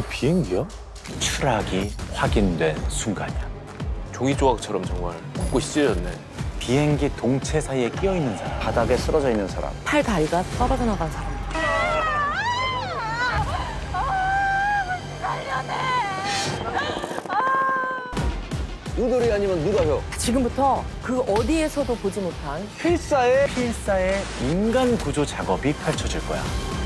그 비행기야? 추락이 확인된 순간이야. 종이 조각처럼 정말 곳곳이 찢어졌네. 비행기 동체 사이에 끼어 있는 사람, 바닥에 쓰러져 있는 사람, 팔 다리가 떨어져 나간 사람. 누더리 아니면 누가 혀. 지금부터 그 어디에서도 보지 못한 필사의 인간 구조 작업이 펼쳐질 거야.